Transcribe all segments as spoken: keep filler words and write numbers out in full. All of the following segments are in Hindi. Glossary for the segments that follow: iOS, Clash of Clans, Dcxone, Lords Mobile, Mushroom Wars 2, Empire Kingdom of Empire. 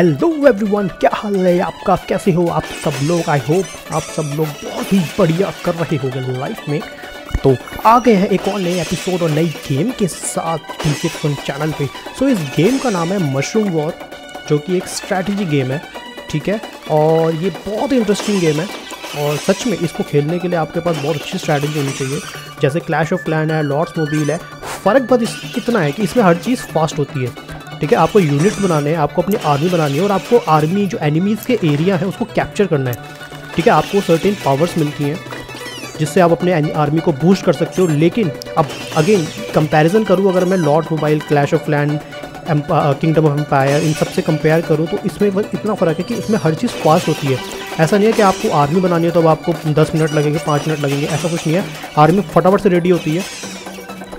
हेलो एवरीवन, क्या हाल है आपका? कैसे हो आप सब लोग? आई होप आप सब लोग बहुत ही बढ़िया कर रहे होंगे लाइफ में। तो आ गए हैं एक और नए एपिसोड और नई गेम के साथ Dcxone चैनल पे। सो so, इस गेम का नाम है मशरूम वॉर, जो कि एक स्ट्रैटेजी गेम है, ठीक है। और ये बहुत ही इंटरेस्टिंग गेम है और सच में इसको खेलने के लिए आपके पास बहुत अच्छी स्ट्रैटेजी होनी चाहिए। जैसे क्लैश ऑफ क्लैन है, लॉर्ड्स मोबाइल है। फ़र्क बस इतना है कि इसमें हर चीज़ फास्ट होती है, ठीक है। आपको यूनिट्स बनाने हैं, आपको अपनी आर्मी बनानी है और आपको आर्मी जो एनिमीज़ के एरिया है उसको कैप्चर करना है, ठीक है। आपको सर्टेन पावर्स मिलती हैं जिससे आप अपने आर्मी को बूस्ट कर सकते हो। लेकिन अब अगेन कंपैरिजन करूँ, अगर मैं Lords Mobile, Clash of Clan, Kingdom of Empire, इन सब से कंपेयर करूँ तो इसमें बस इतना फ़र्क है कि इसमें हर चीज़ फास्ट होती है। ऐसा नहीं है कि आपको आर्मी बनानी है तो अब आपको दस मिनट लगेंगे, पाँच मिनट लगेंगे, ऐसा कुछ नहीं है। आर्मी फटाफट से रेडी होती है,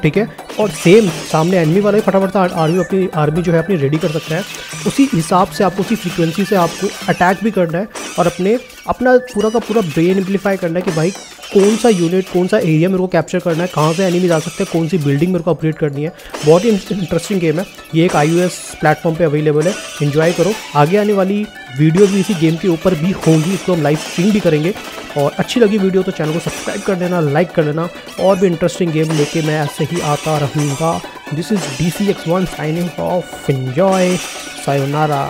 ठीक है। और सेम सामने एनिमी वाला ही फटाफट से आर्मी अपनी आर्मी जो है अपनी रेडी कर सकता है। उसी हिसाब से आपको, उसी फ्रीक्वेंसी से आपको अटैक भी करना है और अपने अपना पूरा का पूरा ब्रेन एम्पलीफाई करना है कि भाई कौन सा यूनिट, कौन सा एरिया मेरे को कैप्चर करना है, कहाँ से एनिमी जा सकते हैं, कौन सी बिल्डिंग मेरे को अपग्रेड करनी है। बहुत ही इंटरेस्टिंग गेम है ये। एक आईओएस प्लेटफॉर्म पे अवेलेबल है, एंजॉय करो। आगे आने वाली वीडियो भी इसी गेम के ऊपर भी होंगी, इसको हम लाइव स्ट्रीम भी करेंगे। और अच्छी लगी वीडियो तो चैनल को सब्सक्राइब कर देना, लाइक कर देना। और भी इंटरेस्टिंग गेम लेके मैं ऐसे ही आता रहूँगा। This is Dcxone signing off, enjoy, sayonara.